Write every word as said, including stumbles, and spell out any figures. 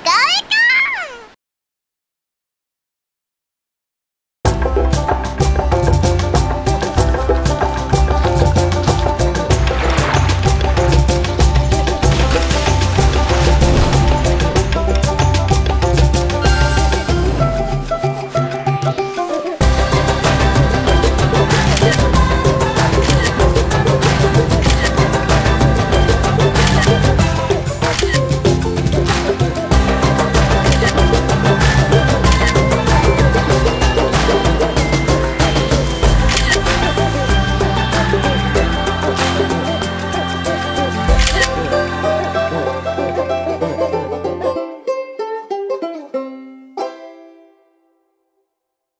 かい。